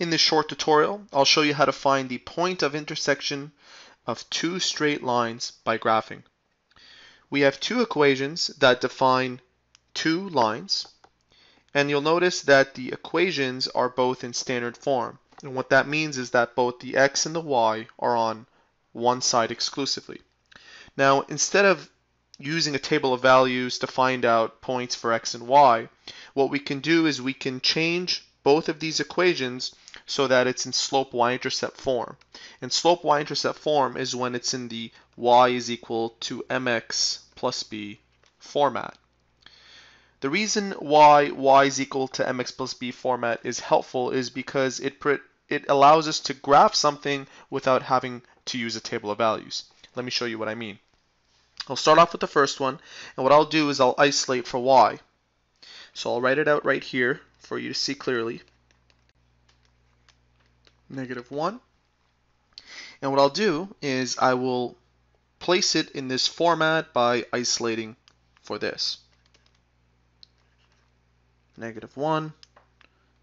In this short tutorial, I'll show you how to find the point of intersection of two straight lines by graphing. We have two equations that define two lines, and you'll notice that the equations are both in standard form. And what that means is that both the x and the y are on one side exclusively. Now, instead of using a table of values to find out points for x and y, what we can do is we can change both of these equations so that it's in slope y-intercept form. And slope y-intercept form is when it's in the y is equal to mx plus b format. The reason why y is equal to mx plus b format is helpful is because it allows us to graph something without having to use a table of values. Let me show you what I mean. I'll start off with the first one, and what I'll do is I'll isolate for y. So I'll write it out right here for you to see clearly. -1. And what I'll do is I will place it in this format by isolating for this. -1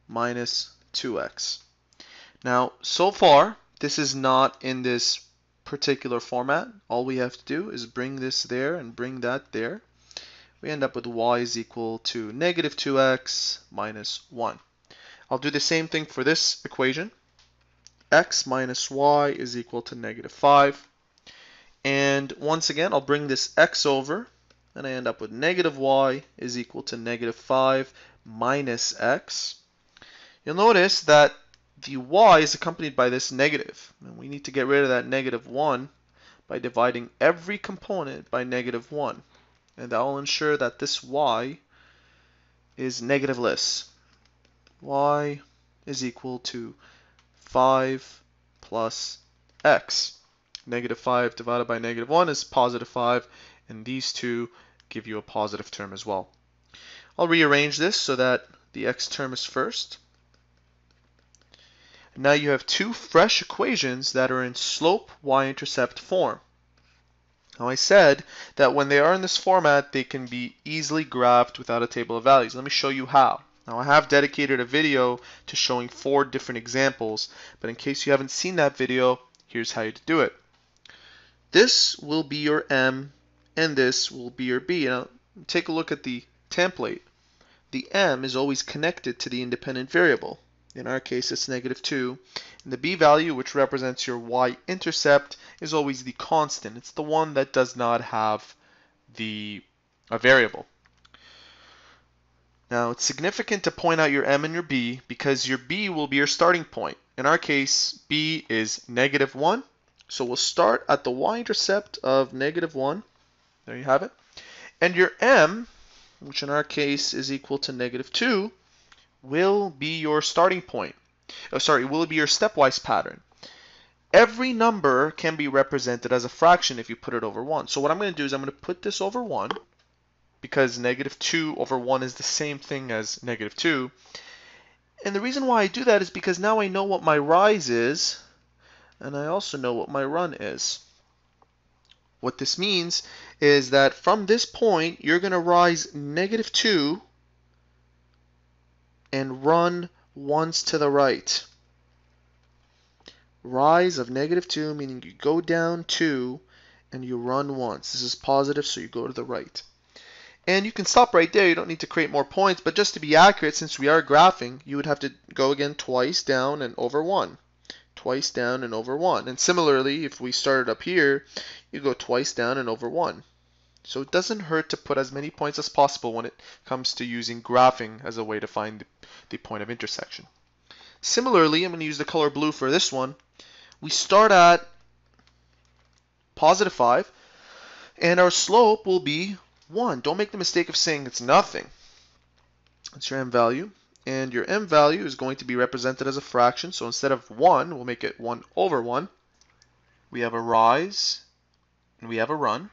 minus 2x. Now, so far, this is not in this particular format. All we have to do is bring this there and bring that there. We end up with y is equal to -2x minus 1. I'll do the same thing for this equation. X minus y is equal to -5. And once again, I'll bring this x over, and I end up with -y is equal to -5 minus x. You'll notice that the y is accompanied by this negative, and we need to get rid of that -1 by dividing every component by -1, and that will ensure that this y is negativeless. Y is equal to 5 plus x. -5 divided by -1 is +5, and these two give you a positive term as well. I'll rearrange this so that the x term is first. Now you have two fresh equations that are in slope y-intercept form. Now I said that when they are in this format, they can be easily graphed without a table of values. Let me show you how. Now I have dedicated a video to showing 4 different examples, but in case you haven't seen that video, here's how you do it. This will be your m, and this will be your b. Now take a look at the template. The m is always connected to the independent variable. In our case, it's -2. And the b value, which represents your y-intercept, is always the constant. It's the one that does not have a variable. Now, it's significant to point out your m and your b because your b will be your starting point. In our case, b is -1. So we'll start at the y-intercept of -1. There you have it. And your m, which in our case is equal to -2, will be your starting point. Oh, sorry, will be your stepwise pattern. Every number can be represented as a fraction if you put it over 1. So what I'm going to do is I'm going to put this over 1, because -2 over 1 is the same thing as -2. And the reason why I do that is because now I know what my rise is, and I also know what my run is. What this means is that from this point, you're going to rise -2 and run once to the right. Rise of -2, meaning you go down 2 and you run once. This is positive, so you go to the right. And you can stop right there. You don't need to create more points, but just to be accurate, since we are graphing, you would have to go again twice down and over 1. Twice down and over 1. And similarly, if we started up here, you go twice down and over 1. So it doesn't hurt to put as many points as possible when it comes to using graphing as a way to find the point of intersection. Similarly, I'm going to use the color blue for this one. We start at +5, and our slope will be 1. Don't make the mistake of saying it's nothing. That's your m value. And your m value is going to be represented as a fraction. So instead of 1, we'll make it 1 over 1. We have a rise, and we have a run.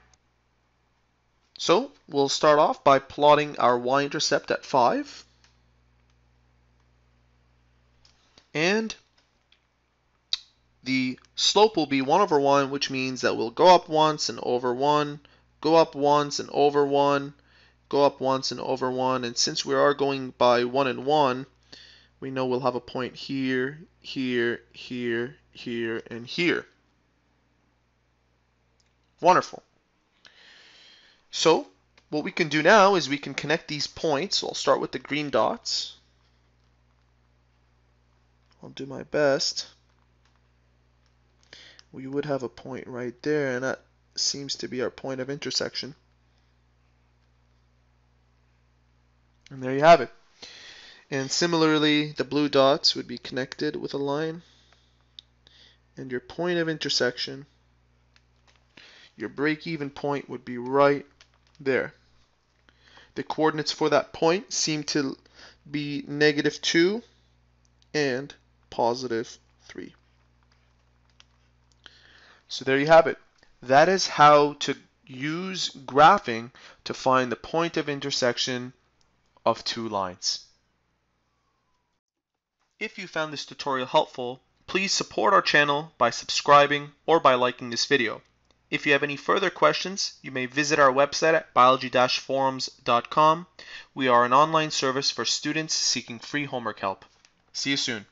So we'll start off by plotting our y-intercept at 5. And the slope will be 1 over 1, which means that we'll go up once and over 1, go up once and over 1, go up once and over 1. And since we are going by 1 and 1, we know we'll have a point here, here, here, here, and here. Wonderful. So what we can do now is we can connect these points. So I'll start with the green dots. I'll do my best. We would have a point right there, and that seems to be our point of intersection. And there you have it. And similarly, the blue dots would be connected with a line. And your point of intersection, your break-even point, would be right there. The coordinates for that point seem to be -2 and +3. So there you have it. That is how to use graphing to find the point of intersection of two lines. If you found this tutorial helpful, please support our channel by subscribing or by liking this video. If you have any further questions, you may visit our website at biology-forums.com. We are an online service for students seeking free homework help. See you soon.